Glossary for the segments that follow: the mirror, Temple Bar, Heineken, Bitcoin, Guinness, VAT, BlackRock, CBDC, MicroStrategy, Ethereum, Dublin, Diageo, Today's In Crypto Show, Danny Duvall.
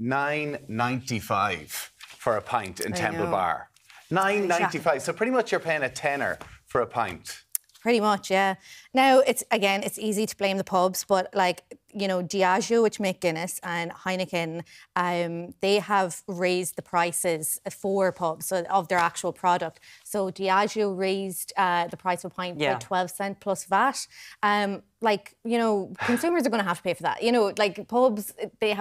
$9.95 for a pint in Temple Bar. $9.95. So pretty much you're paying a tenner for a pint. Pretty much, yeah. Now, it's again, it's easy to blame the pubs, but like, you know, Diageo, which make Guinness, and Heineken, they have raised the prices for pubs of their actual product. So Diageo raised the price of a pint by 12 cents plus VAT. Like, you know, consumers are going to have to pay for that. You know, like pubs, they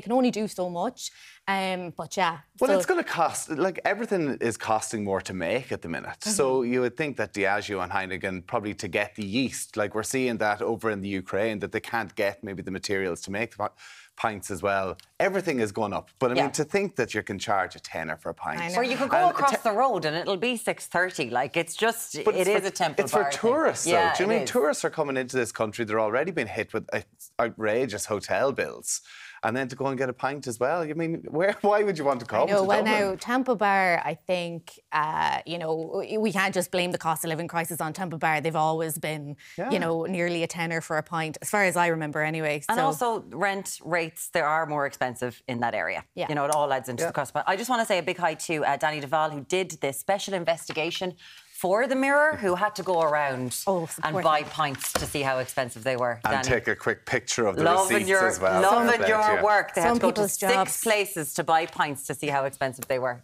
can only do so much. But yeah. Well, so it's going to cost, like everything is costing more to make at the minute. Mm-hmm. So you would think that Diageo and Heineken probably to get the yeast, like we're seeing that over in the Ukraine, that they can't get maybe the materials to make the pints as well. Everything has gone up. But I mean, to think that you can charge a tenner for a pint. Or you could go across the road and it'll be 6.30. Like, it's just, it is a Temple Bar. It's for tourists, though. Yeah, do you mean tourists are coming into this country, they're already being hit with outrageous hotel bills. And then to go and get a pint as well. I mean, why would you want to come to Dublin? Now, Temple Bar, I think, you know, we can't just blame the cost of living crisis on Temple Bar. They've always been, you know, nearly a tenner for a pint, as far as I remember anyway. And also rent rates, they are more expensive in that area. Yeah. You know, it all adds into the cost. But I just want to say a big hi to Danny Duvall, who did this special investigation for the Mirror, who had to go around and buy pints to see how expensive they were. And Danny, take a quick picture of the receipts as well. Loving your work. They had to go to 6 places to buy pints to see how expensive they were.